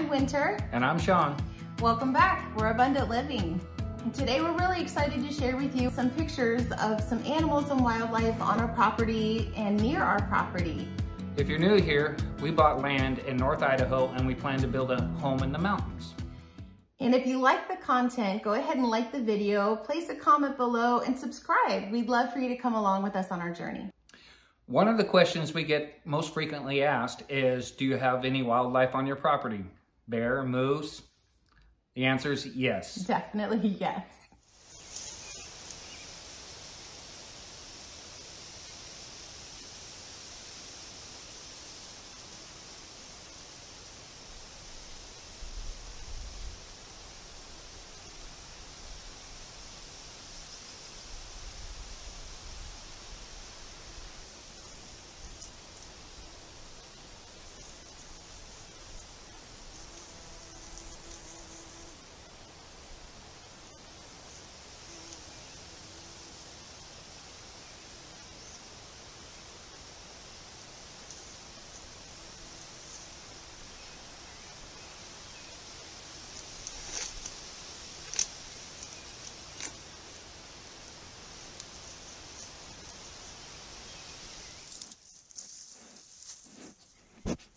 I'm Winter. And I'm Sean. Welcome back. We're Abundant Living. And today we're really excited to share with you some pictures of some animals and wildlife on our property and near our property. If you're new here, we bought land in North Idaho and we plan to build a home in the mountains. And if you like the content, go ahead and like the video, place a comment below, and subscribe. We'd love for you to come along with us on our journey. One of the questions we get most frequently asked is, do you have any wildlife on your property? Bear, moose? The answer is yes. Definitely yes.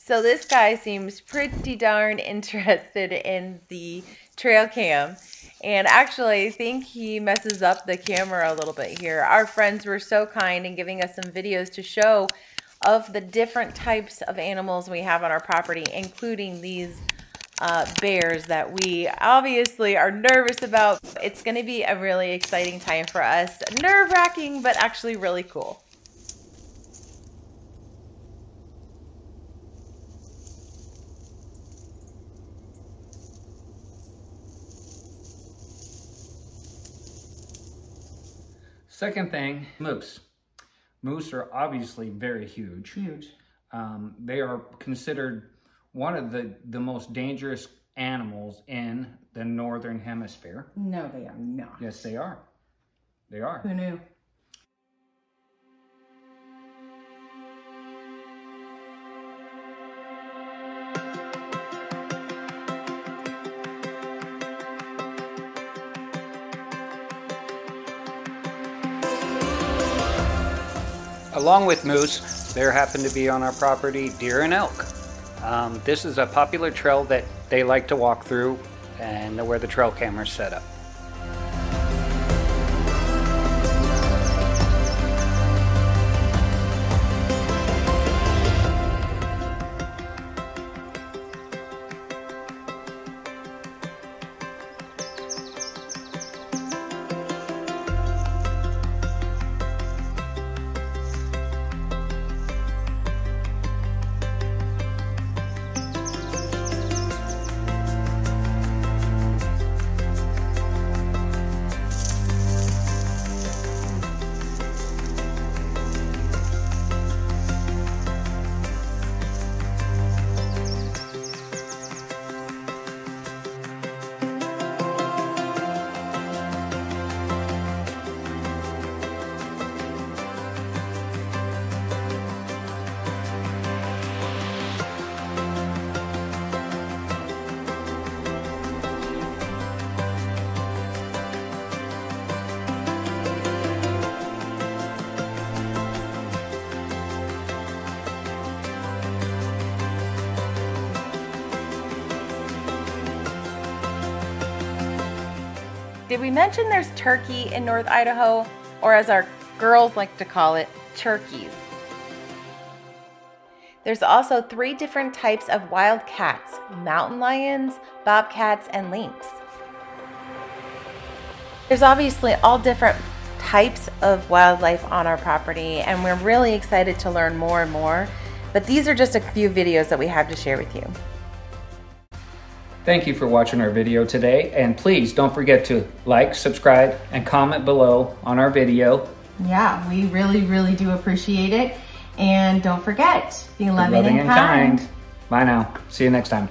So this guy seems pretty darn interested in the trail cam, and actually I think he messes up the camera a little bit here. Our friends were so kind in giving us some videos to show of the different types of animals we have on our property, including these bears that we obviously are nervous about. It's going to be a really exciting time for us. Nerve-wracking, but actually really cool. Second thing, moose. Moose are obviously very huge. Huge. They are considered one of the most dangerous animals in the northern hemisphere. No, they are not. Yes, they are. They are. Who knew? Along with moose, there happen to be on our property deer and elk. This is a popular trail that they like to walk through, and where the trail camera's set up. Did we mention there's turkey in North Idaho, or as our girls like to call it, turkeys? There's also 3 different types of wild cats: mountain lions, bobcats, and lynx. There's obviously all different types of wildlife on our property, and we're really excited to learn more and more, but these are just a few videos that we have to share with you. Thank you for watching our video today, and please don't forget to like, subscribe, and comment below on our video. Yeah, we really do appreciate it. And don't forget, be loving and kind. Bye now. See you next time.